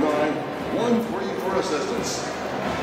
4-9, 1-3 for assistance.